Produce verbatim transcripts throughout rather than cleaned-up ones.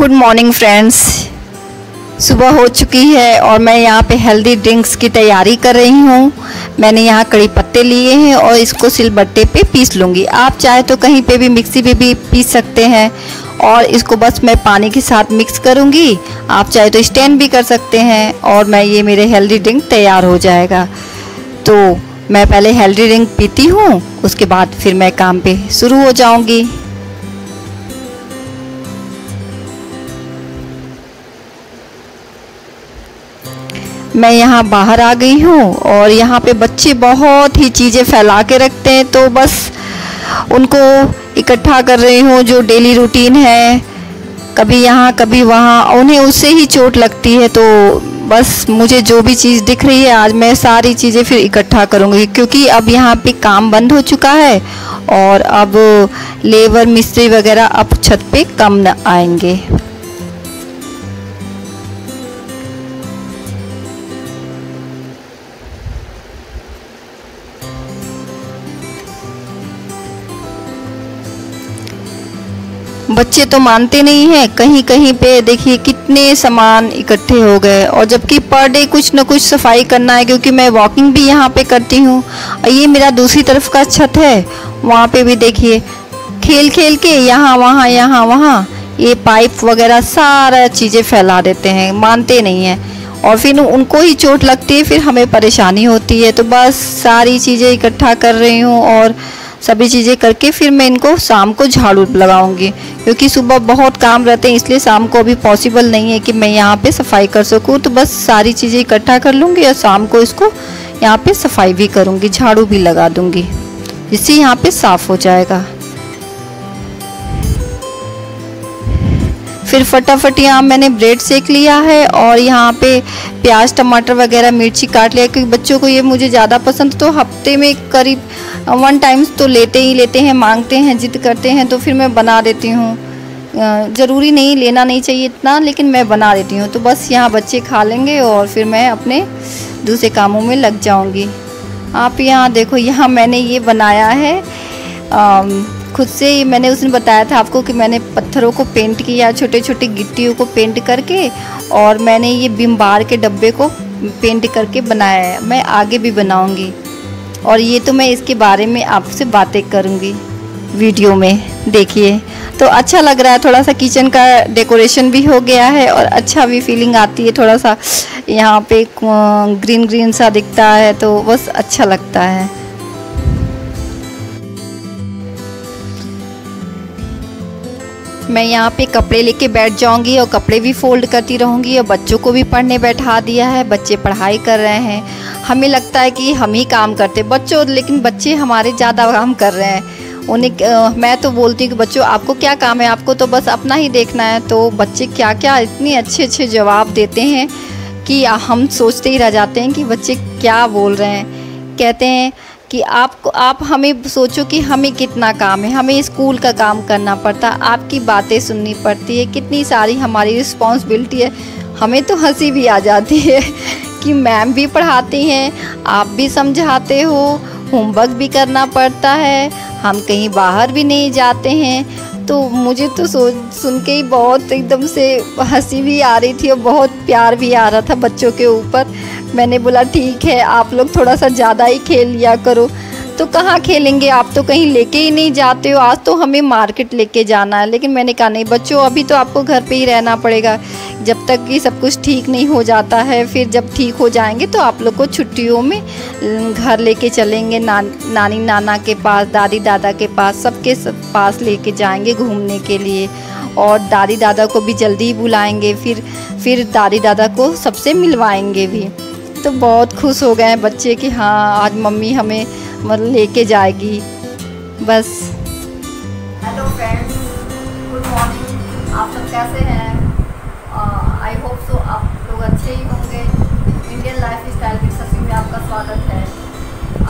Good morning friends, सुबह हो चुकी है और मैं यहाँ पे हेल्दी ड्रिंक्स की तैयारी कर रही हूँ। मैंने यहाँ कड़ी पत्ते लिए हैं और इसको सिलबट्टे पे पीस लूँगी। आप चाहे तो कहीं पे भी मिक्सी पे भी पीस सकते हैं और इसको बस मैं पानी के साथ मिक्स करूँगी। आप चाहे तो स्टैंड भी कर सकते हैं और मैं ये मेरे हेल्दी ड्रिंक तैयार हो जाएगा। तो मैं पहले हेल्दी ड्रिंक पीती हूँ, उसके बाद फिर मैं काम पर शुरू हो जाऊँगी। मैं यहाँ बाहर आ गई हूँ और यहाँ पे बच्चे बहुत ही चीज़ें फैला के रखते हैं, तो बस उनको इकट्ठा कर रही हूँ। जो डेली रूटीन है, कभी यहाँ कभी वहाँ, उन्हें उससे ही चोट लगती है। तो बस मुझे जो भी चीज़ दिख रही है आज मैं सारी चीज़ें फिर इकट्ठा करूँगी, क्योंकि अब यहाँ पे काम बंद हो चुका है और अब लेबर मिस्त्री वगैरह अब छत पे कम न आएंगे। बच्चे तो मानते नहीं हैं, कहीं कहीं पे देखिए कितने सामान इकट्ठे हो गए। और जबकि पर डे कुछ ना कुछ सफाई करना है, क्योंकि मैं वॉकिंग भी यहाँ पे करती हूँ। और ये मेरा दूसरी तरफ का छत है, वहाँ पे भी देखिए खेल खेल के यहाँ वहाँ यहाँ वहाँ ये पाइप वगैरह सारा चीज़ें फैला देते हैं, मानते नहीं हैं। और फिर उनको ही चोट लगती है, फिर हमें परेशानी होती है। तो बस सारी चीज़ें इकट्ठा कर रही हूँ और सभी चीज़ें करके फिर मैं इनको शाम को झाड़ू लगाऊंगी, क्योंकि सुबह बहुत काम रहते हैं, इसलिए शाम को अभी पॉसिबल नहीं है कि मैं यहाँ पे सफाई कर सकूँ। तो बस सारी चीज़ें इकट्ठा कर लूँगी और शाम को इसको यहाँ पे सफाई भी करूँगी, झाड़ू भी लगा दूँगी, जिससे यहाँ पे साफ़ हो जाएगा। फिर फटाफट यहाँ मैंने ब्रेड सेक लिया है और यहाँ पे प्याज टमाटर वगैरह मिर्ची काट लिया, क्योंकि बच्चों को ये मुझे ज़्यादा पसंद। तो हफ्ते में करीब वन टाइम्स तो लेते ही लेते हैं, मांगते हैं, जिद करते हैं, तो फिर मैं बना देती हूँ। ज़रूरी नहीं, लेना नहीं चाहिए इतना, लेकिन मैं बना देती हूँ। तो बस यहाँ बच्चे खा लेंगे और फिर मैं अपने दूसरे कामों में लग जाऊँगी। आप यहाँ देखो, यहाँ मैंने ये बनाया है आ, खुद से ही। मैंने उसने बताया था आपको कि मैंने पत्थरों को पेंट किया, छोटे छोटे गिट्टियों को पेंट करके, और मैंने ये बिम्बार के डब्बे को पेंट करके बनाया है। मैं आगे भी बनाऊंगी और ये तो मैं इसके बारे में आपसे बातें करूंगी वीडियो में, देखिए। तो अच्छा लग रहा है, थोड़ा सा किचन का डेकोरेशन भी हो गया है और अच्छा भी फीलिंग आती है। थोड़ा सा यहाँ पे ग्रीन ग्रीन सा दिखता है, तो बस अच्छा लगता है। मैं यहाँ पे कपड़े लेके बैठ जाऊँगी और कपड़े भी फोल्ड करती रहूँगी। और बच्चों को भी पढ़ने बैठा दिया है, बच्चे पढ़ाई कर रहे हैं। हमें लगता है कि हम ही काम करते बच्चों, लेकिन बच्चे हमारे ज़्यादा काम कर रहे हैं। उन्हें मैं तो बोलती हूँ कि बच्चों आपको क्या काम है, आपको तो बस अपना ही देखना है। तो बच्चे क्या क्या इतने अच्छे अच्छे जवाब देते हैं कि हम सोचते ही रह जाते हैं कि बच्चे क्या बोल रहे हैं। कहते हैं कि आप आप हमें सोचो कि हमें कितना काम है, हमें स्कूल का काम करना पड़ता, आपकी बातें सुननी पड़ती है, कितनी सारी हमारी रिस्पॉन्सिबिलिटी है। हमें तो हंसी भी आ जाती है कि मैम भी पढ़ाती हैं, आप भी समझाते हो, होमवर्क भी करना पड़ता है, हम कहीं बाहर भी नहीं जाते हैं। तो मुझे तो सोच सुन के ही बहुत एकदम से हंसी भी आ रही थी और बहुत प्यार भी आ रहा था बच्चों के ऊपर। मैंने बोला ठीक है, आप लोग थोड़ा सा ज़्यादा ही खेल लिया करो। तो कहाँ खेलेंगे, आप तो कहीं लेके ही नहीं जाते हो। आज तो हमें मार्केट लेके जाना है, लेकिन मैंने कहा नहीं बच्चों, अभी तो आपको घर पे ही रहना पड़ेगा जब तक कि सब कुछ ठीक नहीं हो जाता है। फिर जब ठीक हो जाएंगे तो आप लोग को छुट्टियों में घर लेके चलेंगे, ना, नानी नाना के पास, दादी दादा के पास, सबके सब पास लेके जाएंगे घूमने के लिए। और दादी दादा को भी जल्दी ही बुलाएँगे, फिर फिर दादी दादा को सबसे मिलवाएँगे भी। तो बहुत खुश हो गए हैं बच्चे कि हाँ आज मम्मी हमें मतलब लेके जाएगी। बस हेलो फ्रेंड्स, गुड मॉर्निंग, आप सब कैसे हैं? आई होप सो आप लोग अच्छे ही होंगे। इंडियन लाइफ स्टाइल की सफी में आपका स्वागत है।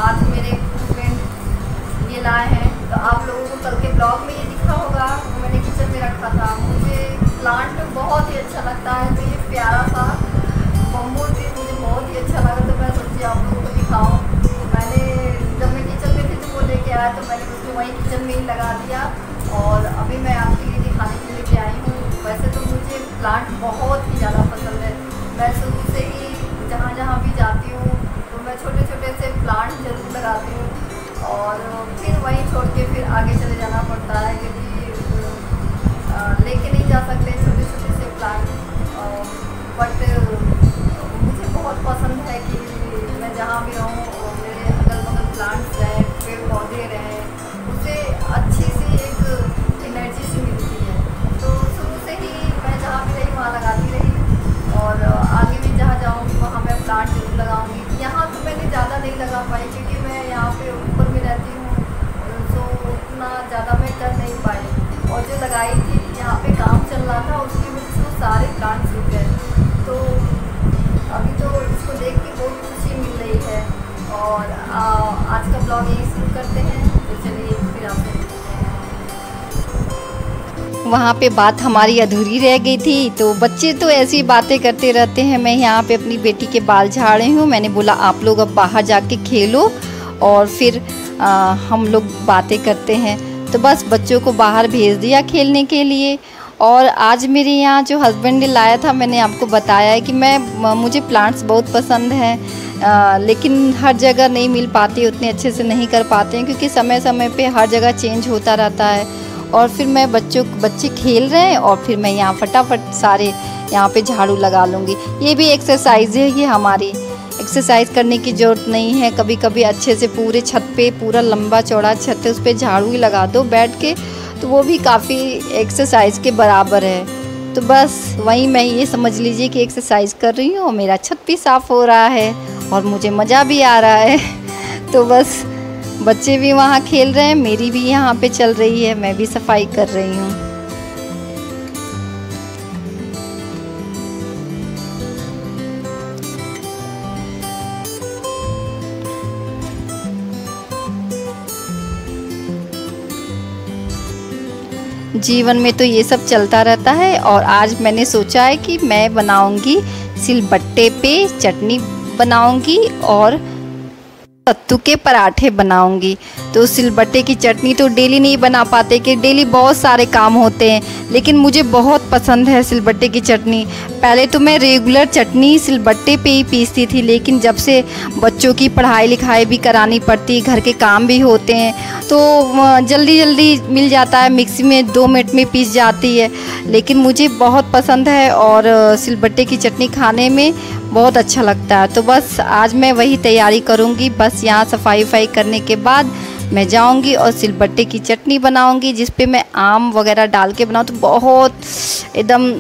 आज मेरे फ्रेंड ये लाए हैं, तो आप लोगों को कल के ब्लॉग में ये दिखा होगा, मैंने किचन में रखा था। मुझे प्लांट बहुत ही अच्छा लगता है, तो ये प्यारा सा बम्बू ट्री मुझे बहुत ही अच्छा लगा, तो मैं सोची आप लोगों को दिखाऊँ। तो मैंने जब मैं किचन में थी तो वो लेके आया, तो मैंने उसको वहीं किचन में ही लगा दिया और अभी मैं आपके लिए दिखाने के लिए लेके आई हूँ। वैसे तो मुझे प्लांट बहुत ही ज़्यादा पसंद है। मैं शुरू से ही जहाँ जहाँ भी जाती हूँ तो मैं छोटे छोटे से प्लांट जरूर लगाती हूँ और फिर वहीं छोड़ के फिर आगे चले जाना पड़ता है क्योंकि लेके नहीं जा सकते छोटे छोटे से प्लांट। बट मुझे बहुत पसंद है कि मैं जहाँ भी रहूँ मेरे अगल बगल प्लांट्स रहें, पेड़ पौधे रहें, उसे अच्छी सी एक एनर्जी सी मिलती है। तो शुरू से ही मैं जहाँ भी रही वहाँ लगाती रही और आगे भी जहाँ जाऊँगी वहाँ मैं प्लांट जरूर लगाऊँगी। यहाँ तो मैंने ज़्यादा नहीं लगा पाई क्योंकि मैं यहाँ पे ऊपर में रहती हूँ तो उतना ज़्यादा मैं कर नहीं पाई और जो लगाई थी यहाँ पर काम चल रहा था उसकी वजह से सारे प्लांट सूख गए। तो अभी तो इसको देख के बहुत खुशी मिल रही है और आ, आज का ब्लॉग यही शुरू करते हैं। तो चलिए फिर आपसे मिलते हैं। वहाँ पे बात हमारी अधूरी रह गई थी तो बच्चे तो ऐसी बातें करते रहते हैं। मैं यहाँ पे अपनी बेटी के बाल झाड़ रही हूँ। मैंने बोला आप लोग अब बाहर जाके खेलो और फिर आ, हम लोग बातें करते हैं। तो बस बच्चों को बाहर भेज दिया खेलने के लिए। और आज मेरे यहाँ जो हस्बैंड ने लाया था मैंने आपको बताया है कि मैं मुझे प्लांट्स बहुत पसंद हैं लेकिन हर जगह नहीं मिल पाती, उतने अच्छे से नहीं कर पाते हैं क्योंकि समय समय पे हर जगह चेंज होता रहता है। और फिर मैं बच्चों बच्चे खेल रहे हैं और फिर मैं यहाँ फटाफट सारे यहाँ पे झाड़ू लगा लूँगी। ये भी एक्सरसाइज है, ये हमारी एक्सरसाइज करने की ज़रूरत नहीं है। कभी कभी अच्छे से पूरे छत पे पूरा लंबा चौड़ा छत है उस पर झाड़ू ही लगा दो बैठ के तो वो भी काफ़ी एक्सरसाइज के बराबर है। तो बस वहीं मैं ये समझ लीजिए कि एक्सरसाइज कर रही हूँ और मेरा छत भी साफ़ हो रहा है और मुझे मज़ा भी आ रहा है। तो बस बच्चे भी वहाँ खेल रहे हैं, मेरी भी यहाँ पे चल रही है, मैं भी सफाई कर रही हूँ। जीवन में तो ये सब चलता रहता है और आज मैंने सोचा है कि मैं बनाऊंगी सिलबट्टे पे चटनी बनाऊंगी और सत्तू के पराठे बनाऊंगी। तो सिलबट्टे की चटनी तो डेली नहीं बना पाते कि डेली बहुत सारे काम होते हैं लेकिन मुझे बहुत पसंद है सिलबट्टे की चटनी। पहले तो मैं रेगुलर चटनी सिलबट्टे पे ही पीसती थी लेकिन जब से बच्चों की पढ़ाई लिखाई भी करानी पड़ती, घर के काम भी होते हैं तो जल्दी जल्दी मिल जाता है, मिक्सी में दो मिनट में पीस जाती है। लेकिन मुझे बहुत पसंद है और सिलबट्टे की चटनी खाने में बहुत अच्छा लगता है। तो बस आज मैं वही तैयारी करूँगी। बस यहाँ सफाई वफाई करने के बाद मैं जाऊँगी और सिलबट्टे की चटनी बनाऊँगी जिस पे मैं आम वगैरह डाल के बनाऊँ तो बहुत एकदम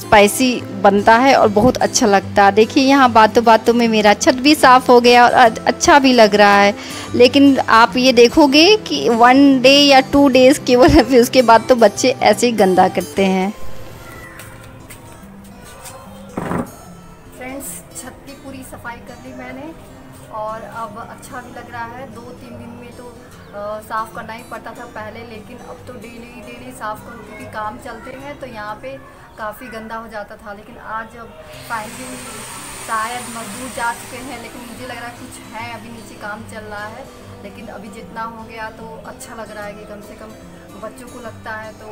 स्पाइसी बनता है और बहुत अच्छा लगता है। देखिए यहाँ बातों बातों में मेरा छत भी साफ़ हो गया और अच्छा भी लग रहा है। लेकिन आप ये देखोगे कि वन डे या टू डेज़ केवल, फिर उसके बाद तो बच्चे ऐसे ही गंदा करते हैं। फ्रेंड्स, छत की पूरी सफाई कर ली मैंने और अब अच्छा भी लग रहा है। दो तीन दिन में तो साफ़ करना ही पड़ता था पहले लेकिन अब तो डेली डेली साफ़ करूँ क्योंकि काम चलते हैं तो यहाँ पे काफ़ी गंदा हो जाता था। लेकिन आज अब फाइनली शायद मजदूर जा चुके हैं लेकिन मुझे लग रहा है कुछ है अभी नीचे काम चल रहा है। लेकिन अभी जितना हो गया तो अच्छा लग रहा है कि कम से कम बच्चों को लगता है तो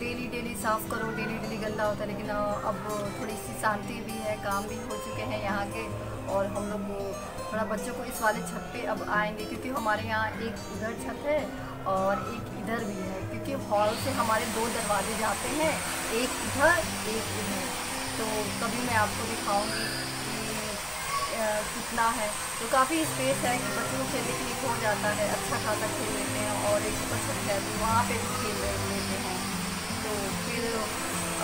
डेली डेली साफ़ करो, डेली डेली गंदा होता है। लेकिन अब थोड़ी सी शांति भी है, काम भी हो चुके हैं यहाँ के और हम लोग थोड़ा बच्चों को इस वाले छत पे अब आएंगे क्योंकि हमारे यहाँ एक उधर छत है और एक इधर भी है क्योंकि हॉल से हमारे दो दरवाजे जाते हैं, एक इधर एक इधर। तो कभी मैं आपको दिखाऊंगी कि कितना है। तो काफ़ी स्पेस है कि बच्चों को खेलने के लिए हो जाता है, अच्छा खासा खेल लेते हैं। और एक ऊपर छत है तो वहाँ पर भी खेल लेते हैं। तो फिर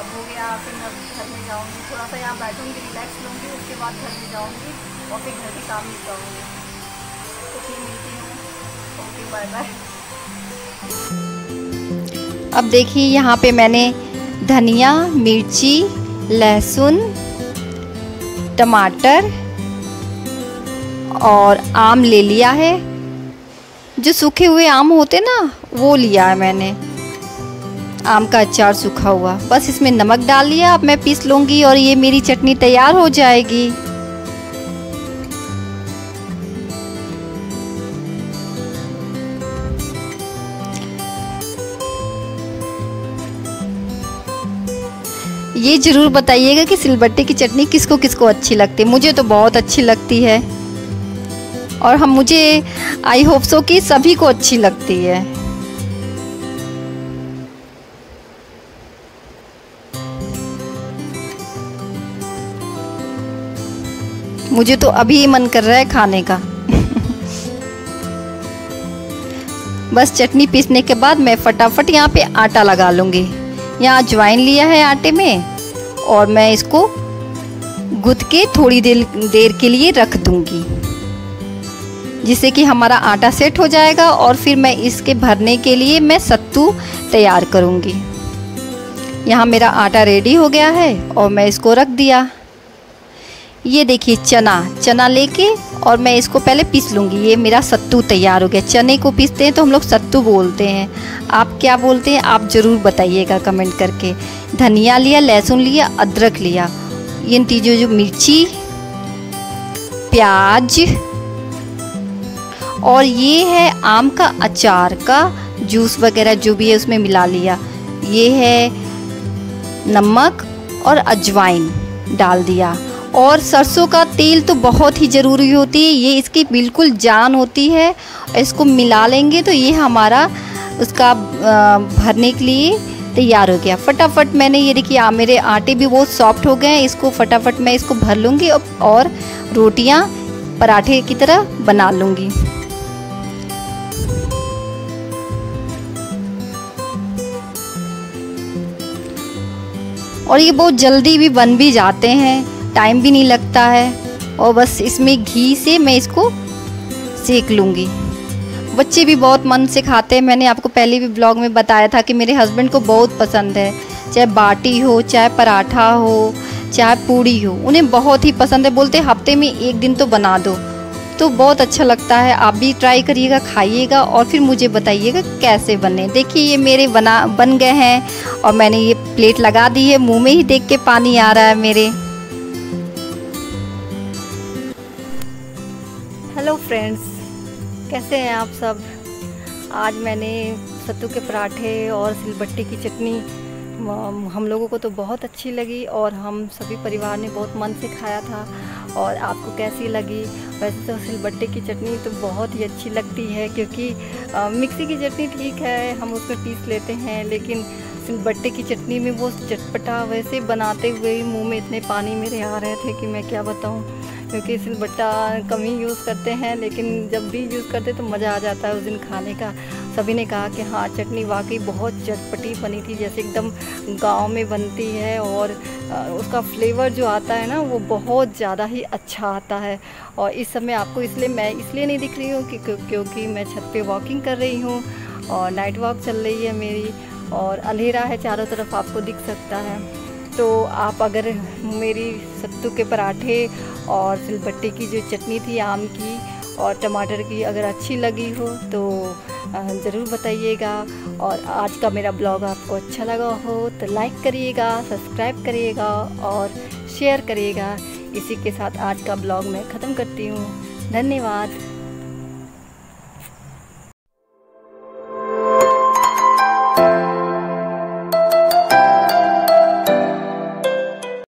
अब हो गया, फिर मैं घर में जाऊँगी, थोड़ा सा यहाँ बैठूँगी, रिलैक्स लूँगी, उसके बाद घर में जाऊँगी और फिर घर के काम भी करूँगी। तो फिर मिलती हूँ, ओके बाय बाय। अब देखिए यहाँ पे मैंने धनिया, मिर्ची, लहसुन, टमाटर और आम ले लिया है। जो सूखे हुए आम होते ना वो लिया है मैंने, आम का अचार सूखा हुआ। बस इसमें नमक डाल लिया, अब मैं पीस लूँगी और ये मेरी चटनी तैयार हो जाएगी। ये ज़रूर बताइएगा कि सिलबट्टे की चटनी किसको किसको अच्छी लगती है। मुझे तो बहुत अच्छी लगती है और हम मुझे आई होप सो कि सभी को अच्छी लगती है। मुझे तो अभी मन कर रहा है खाने का। बस चटनी पीसने के बाद मैं फटाफट यहाँ पे आटा लगा लूँगी। यहाँ अजवाइन लिया है आटे में और मैं इसको गूँथ के थोड़ी देर देर के लिए रख दूँगी, जिससे कि हमारा आटा सेट हो जाएगा। और फिर मैं इसके भरने के लिए मैं सत्तू तैयार करूँगी। यहाँ मेरा आटा रेडी हो गया है और मैं इसको रख दिया। ये देखिए चना, चना लेके और मैं इसको पहले पीस लूँगी। ये मेरा सत्तू तैयार हो गया। चने को पीसते हैं तो हम लोग सत्तू बोलते हैं, आप क्या बोलते हैं आप ज़रूर बताइएगा कमेंट करके। धनिया लिया, लहसुन लिया, अदरक लिया, इन चीज़ों जो मिर्ची, प्याज, और ये है आम का अचार का जूस वगैरह जो भी है उसमें मिला लिया। ये है नमक और अजवाइन डाल दिया। और सरसों का तेल तो बहुत ही ज़रूरी होती है, ये इसकी बिल्कुल जान होती है। इसको मिला लेंगे तो ये हमारा उसका भरने के लिए तैयार हो गया। फटाफट मैंने ये देखिए मेरे आटे भी बहुत सॉफ्ट हो गए हैं, इसको फटाफट मैं इसको भर लूँगी और रोटियाँ पराठे की तरह बना लूँगी। और ये बहुत जल्दी भी बन भी जाते हैं, टाइम भी नहीं लगता है। और बस इसमें घी से मैं इसको सेक लूँगी। बच्चे भी बहुत मन से खाते हैं। मैंने आपको पहले भी ब्लॉग में बताया था कि मेरे हस्बैंड को बहुत पसंद है, चाहे बाटी हो, चाहे पराठा हो, चाहे पूड़ी हो, उन्हें बहुत ही पसंद है। बोलते हफ्ते में एक दिन तो बना दो, तो बहुत अच्छा लगता है। आप भी ट्राई करिएगा, खाइएगा और फिर मुझे बताइएगा कैसे बने। देखिए ये मेरे बना बन गए हैं और मैंने ये प्लेट लगा दी है। मुँह में ही देख के पानी आ रहा है मेरे। हेलो फ्रेंड्स, कैसे हैं आप सब। आज मैंने सत्तू के पराठे और सिलबट्टे की चटनी हम लोगों को तो बहुत अच्छी लगी और हम सभी परिवार ने बहुत मन से खाया था। और आपको कैसी लगी। वैसे तो सिलबट्टे की चटनी तो बहुत ही अच्छी लगती है, क्योंकि मिक्सी की चटनी ठीक है हम उसमें पीस लेते हैं, लेकिन सिलबट्टे की चटनी में वो चटपटा, वैसे बनाते हुए ही मुँह में इतने पानी मेरे आ रहे थे कि मैं क्या बताऊँ, क्योंकि सिलबट्टा कम ही यूज़ करते हैं, लेकिन जब भी यूज़ करते तो मज़ा आ जाता है उस दिन खाने का। सभी ने कहा कि हाँ चटनी वाकई बहुत चटपटी बनी थी, जैसे एकदम गांव में बनती है। और उसका फ्लेवर जो आता है ना वो बहुत ज़्यादा ही अच्छा आता है। और इस समय आपको इसलिए मैं इसलिए नहीं दिख रही हूँ कि क्योंकि मैं छत पे वॉकिंग कर रही हूँ और नाइट वॉक चल रही है मेरी, और अंधेरा है चारों तरफ आपको दिख सकता है। तो आप अगर मेरी सत्तू के पराठे और सिलबट्टे की जो चटनी थी आम की और टमाटर की अगर अच्छी लगी हो तो ज़रूर बताइएगा। और आज का मेरा ब्लॉग आपको अच्छा लगा हो तो लाइक करिएगा, सब्सक्राइब करिएगा और शेयर करिएगा। इसी के साथ आज का ब्लॉग मैं ख़त्म करती हूँ। धन्यवाद।